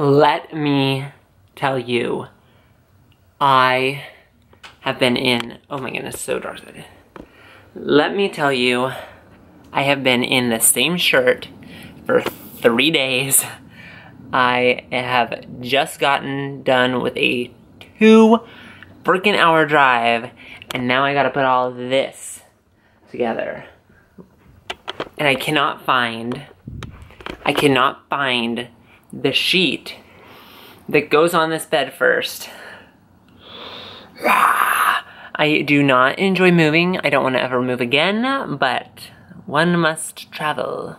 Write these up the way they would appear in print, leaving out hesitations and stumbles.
Let me tell you, I have been in, oh my goodness, so dark. Let me tell you, I have been in the same shirt for 3 days. I have just gotten done with a 2 freaking hour drive, and now I gotta put all of this together. And I cannot find the sheet that goes on this bed first. I do not enjoy moving. I don't want to ever move again, but one must travel.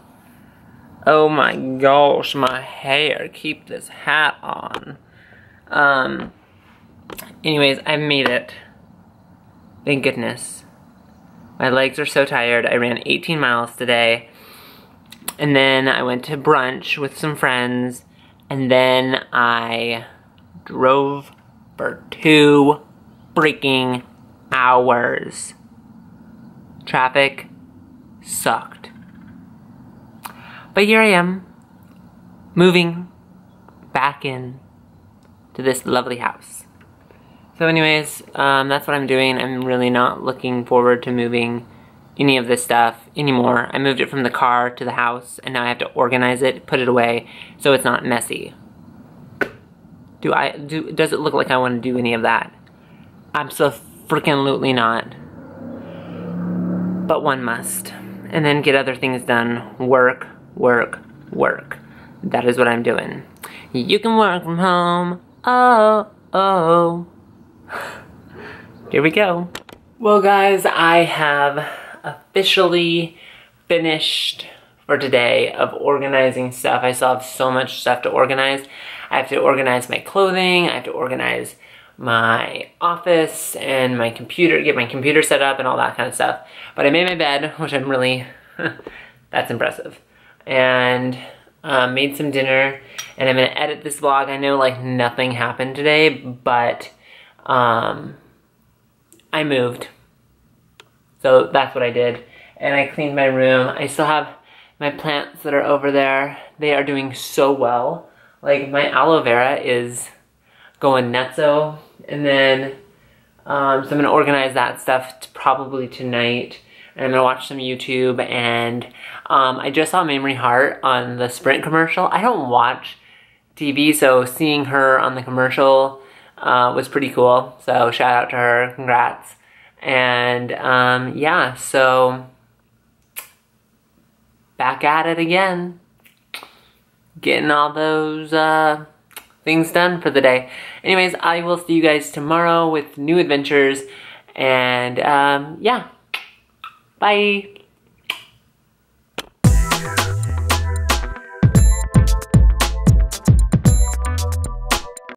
Oh my gosh, my hair. Keep this hat on. Anyways, I made it. Thank goodness. My legs are so tired. I ran 18 miles today. And then I went to brunch with some friends. And then I drove for 2 freaking hours. Traffic sucked. But here I am, moving back in to this lovely house. So anyways, that's what I'm doing. I'm really not looking forward to moving any of this stuff anymore. I moved it from the car to the house, and now I have to organize it, put it away, so it's not messy. Does it look like I want to do any of that? Absolutely not. But one must. And then get other things done. Work, work, work. That is what I'm doing. You can work from home. Oh, oh. Here we go. Well guys, I have officially finished for today of organizing stuff. I still have so much stuff to organize. I have to organize my clothing, I have to organize my office and my computer, get my computer set up and all that kind of stuff. But I made my bed, which I'm really, that's impressive. And made some dinner, and I'm gonna edit this vlog. I know like nothing happened today, but I moved, so that's what I did. And I cleaned my room. I still have my plants that are over there. They are doing so well. Like my aloe vera is going nutso. And then, so I'm gonna organize that stuff probably tonight. And I'm gonna watch some YouTube. And I just saw Mamrie Hart on the Sprint commercial. I don't watch TV, so seeing her on the commercial was pretty cool, so shout out to her, congrats. And yeah, so back at it again, getting all those things done for the day. Anyways, I will see you guys tomorrow with new adventures, and yeah, bye.